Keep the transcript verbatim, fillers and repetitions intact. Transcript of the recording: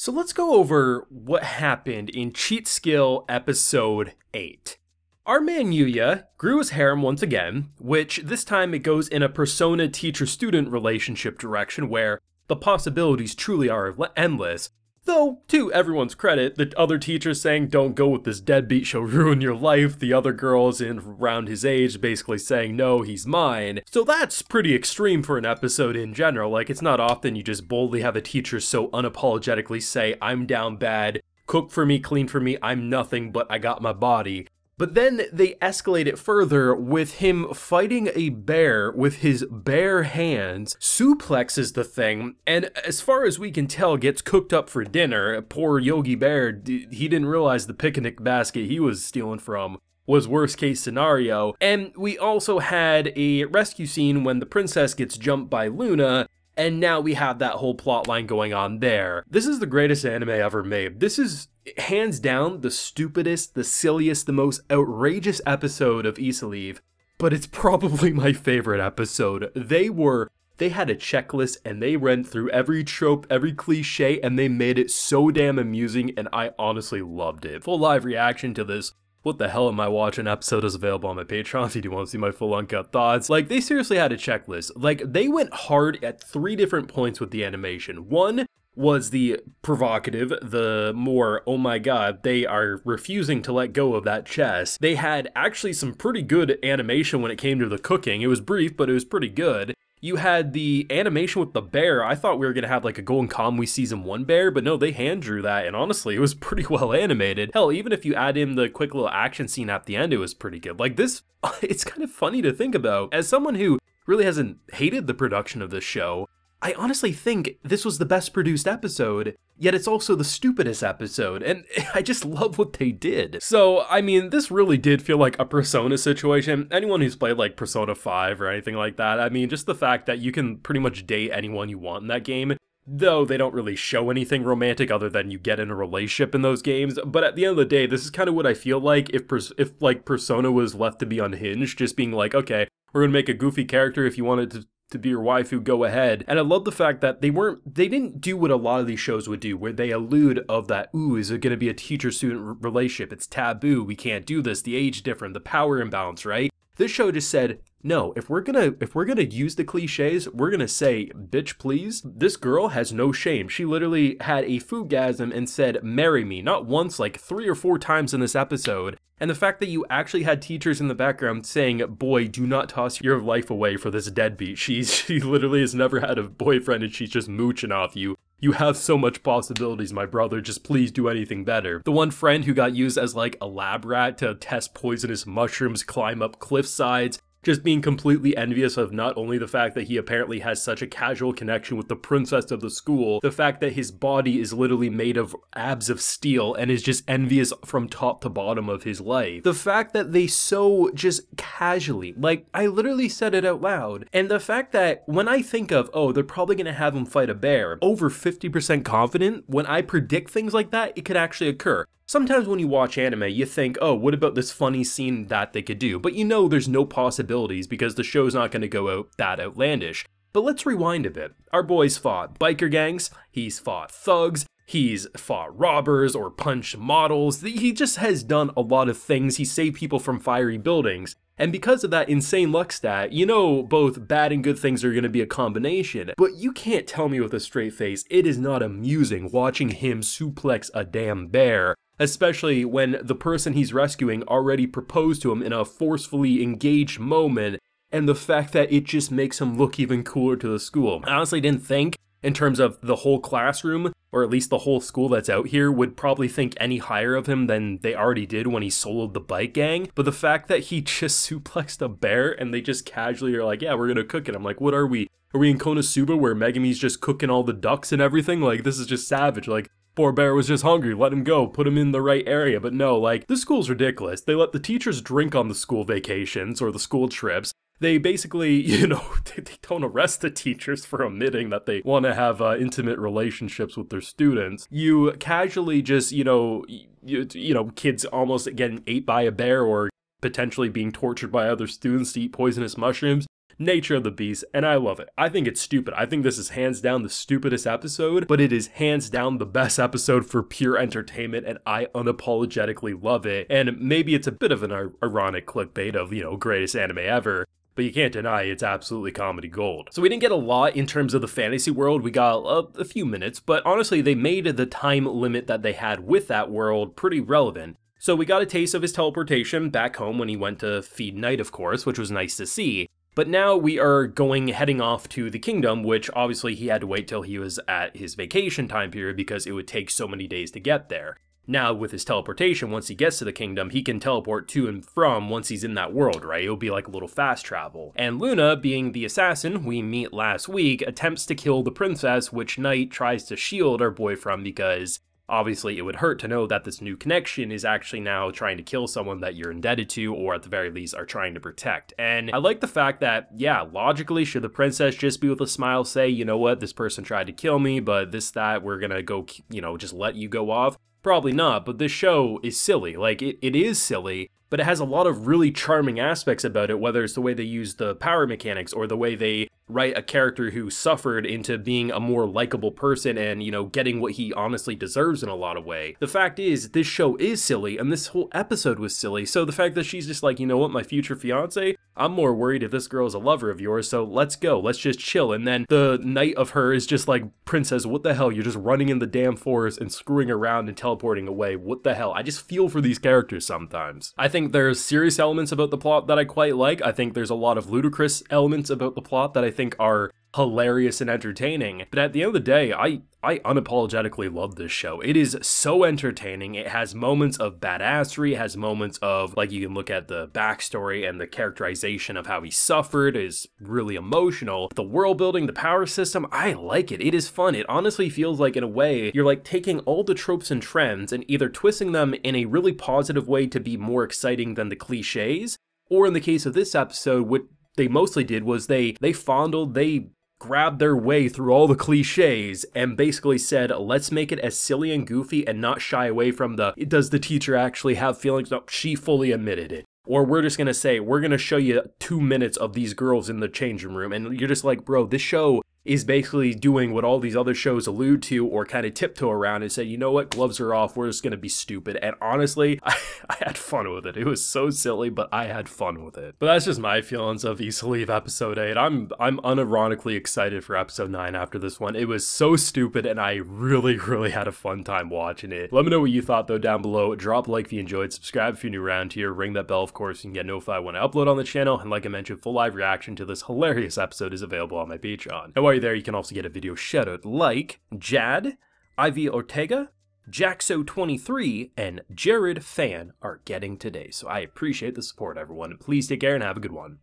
So let's go over what happened in Cheat Skill Episode eight. Our man Yuuya grew his harem once again, which this time it goes in a Persona teacher-student relationship direction where the possibilities truly are endless, though to everyone's credit, the other teacher's saying don't go with this deadbeat, she'll ruin your life, the other girls in around his age basically saying no, he's mine. So that's pretty extreme for an episode in general, like it's not often you just boldly have a teacher so unapologetically say I'm down bad, cook for me, clean for me, I'm nothing but I got my body. But then they escalate it further with him fighting a bear with his bare hands, suplexes the thing, and as far as we can tell gets cooked up for dinner. Poor Yogi Bear, he didn't realize the picnic basket he was stealing from was worst case scenario. And we also had a rescue scene when the princess gets jumped by Luna, and now we have that whole plotline going on there. This is the greatest anime ever made. This is hands down the stupidest, the silliest, the most outrageous episode of Iseleve, but it's probably my favorite episode. They were, they had a checklist and they ran through every trope, every cliche, and they made it so damn amusing and I honestly loved it. Full live reaction to this What the Hell Am I Watching episode is available on my Patreon if you do want to see my full uncut thoughts. Like, they seriously had a checklist. Like, they went hard at three different points with the animation. One was the provocative, the more, oh my god, they are refusing to let go of that chest. They had actually some pretty good animation when it came to the cooking. It was brief, but it was pretty good. You had the animation with the bear. I thought we were gonna have like a Golden Kamuy Season one bear, but no, they hand drew that, and honestly, it was pretty well animated. Hell, even if you add in the quick little action scene at the end, it was pretty good. Like this, it's kind of funny to think about. As someone who really hasn't hated the production of this show, I honestly think this was the best produced episode, yet it's also the stupidest episode, and I just love what they did. So, I mean, this really did feel like a Persona situation. Anyone who's played like Persona five or anything like that, I mean, just the fact that you can pretty much date anyone you want in that game, though they don't really show anything romantic other than you get in a relationship in those games. But at the end of the day, this is kind of what I feel like if, if like Persona was left to be unhinged, just being like, okay, we're gonna make a goofy character if you wanted to to be your waifu, go ahead. And I love the fact that they weren't, they didn't do what a lot of these shows would do, where they allude of that, ooh, is it gonna be a teacher-student relationship? It's taboo, we can't do this, the age difference, the power imbalance, right? This show just said, no, if we're gonna if we're gonna use the cliches, we're gonna say, bitch please, this girl has no shame. She literally had a fugasm and said, marry me, not once, like three or four times in this episode. And the fact that you actually had teachers in the background saying, boy, do not toss your life away for this deadbeat. She's, she literally has never had a boyfriend and she's just mooching off you. You have so much possibilities, my brother, just please do anything better. The one friend who got used as like a lab rat to test poisonous mushrooms, climb up cliff sides, just being completely envious of not only the fact that he apparently has such a casual connection with the princess of the school, the fact that his body is literally made of abs of steel and is just envious from top to bottom of his life. The fact that they so just casually, like I literally said it out loud, and the fact that when I think of, oh, they're probably gonna have him fight a bear, over fifty percent confident, when I predict things like that, it could actually occur. Sometimes when you watch anime, you think, oh, what about this funny scene that they could do? But you know there's no possibilities because the show's not going to go out that outlandish. But let's rewind a bit. Our boy's fought biker gangs, he's fought thugs, he's fought robbers or punched models, he just has done a lot of things, he saved people from fiery buildings. And because of that insane luck stat, you know both bad and good things are going to be a combination. But you can't tell me with a straight face, it is not amusing watching him suplex a damn bear. Especially when the person he's rescuing already proposed to him in a forcefully engaged moment, and the fact that it just makes him look even cooler to the school. I honestly didn't think, in terms of the whole classroom, or at least the whole school that's out here, would probably think any higher of him than they already did when he soloed the bike gang, but the fact that he just suplexed a bear and they just casually are like, yeah, we're gonna cook it. I'm like, what are we? Are we in Konosuba where Megami's just cooking all the ducks and everything? Like, this is just savage. Like, poor bear was just hungry, let him go, put him in the right area. But no, like, this school's ridiculous. They let the teachers drink on the school vacations or the school trips. They basically, you know, they, they don't arrest the teachers for admitting that they want to have uh, intimate relationships with their students. You casually just, you know, you, you know, kids almost getting ate by a bear or potentially being tortured by other students to eat poisonous mushrooms. nature of the beast, and I love it. I think it's stupid. I think this is hands down the stupidest episode, but it is hands down the best episode for pure entertainment, and I unapologetically love it. And maybe it's a bit of an ironic clickbait of, you know, greatest anime ever, but you can't deny it's absolutely comedy gold. So we didn't get a lot in terms of the fantasy world. We got a, a few minutes, but honestly, they made the time limit that they had with that world pretty relevant. So we got a taste of his teleportation back home when he went to feed Knight, of course, which was nice to see. But now we are going, heading off to the kingdom, which obviously he had to wait till he was at his vacation time period because it would take so many days to get there. Now with his teleportation, once he gets to the kingdom, he can teleport to and from once he's in that world, right? It'll be like a little fast travel. And Luna, being the assassin we meet last week, attempts to kill the princess, which Knight tries to shield our boy from because obviously it would hurt to know that this new connection is actually now trying to kill someone that you're indebted to, or at the very least are trying to protect. And I like the fact that, yeah, logically, should the princess just be with a smile, say, you know what, this person tried to kill me, but this, that, we're gonna go, you know, just let you go off? Probably not, but this show is silly. Like, it, it is silly, but it has a lot of really charming aspects about it, whether it's the way they use the power mechanics or the way they write a character who suffered into being a more likable person and, you know, getting what he honestly deserves in a lot of way. The fact is, this show is silly, and this whole episode was silly, so the fact that she's just like, you know what, my future fiance, I'm more worried if this girl is a lover of yours, so let's go, let's just chill. And then the Knight of her is just like, princess, what the hell, you're just running in the damn forest and screwing around and teleporting away, what the hell. I just feel for these characters sometimes. I think there's serious elements about the plot that I quite like. I think there's a lot of ludicrous elements about the plot that I think are hilarious and entertaining, but at the end of the day, I I unapologetically love this show. It is so entertaining. It has moments of badassery, it has moments of, like, you can look at the backstory and the characterization of how he suffered is really emotional. The world building, the power system, I like it. It is fun. It honestly feels like, in a way, you're like taking all the tropes and trends and either twisting them in a really positive way to be more exciting than the cliches, or in the case of this episode, what they mostly did was they they fondled, they grabbed their way through all the cliches and basically said, let's make it as silly and goofy and not shy away from the, does the teacher actually have feelings? No, she fully admitted it. Or we're just gonna say, we're gonna show you two minutes of these girls in the changing room. And you're just like, bro, this show is basically doing what all these other shows allude to or kind of tiptoe around and say, you know what, gloves are off, we're just gonna be stupid. And honestly, I, I had fun with it. It was so silly, but I had fun with it. But that's just my feelings of Iseleve episode eight. I'm I'm unironically excited for episode nine after this one. It was so stupid and I really, really had a fun time watching it. Let me know what you thought though down below. Drop a like if you enjoyed, subscribe if you're new around here, ring that bell of course, so you can get notified when I upload on the channel, and like I mentioned, full live reaction to this hilarious episode is available on my Patreon. And while there, you can also get a video shoutout like Jad, Ivy Ortega, Jaxo twenty-three, and Jared Fan are getting today. So I appreciate the support, everyone. Please take care and have a good one.